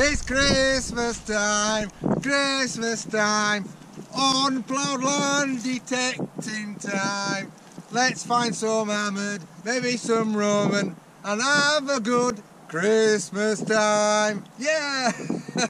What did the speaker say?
It's Christmas time, on Ploughdland detecting time. Let's find some hammered, maybe some rum and have a good Christmas time. Yeah!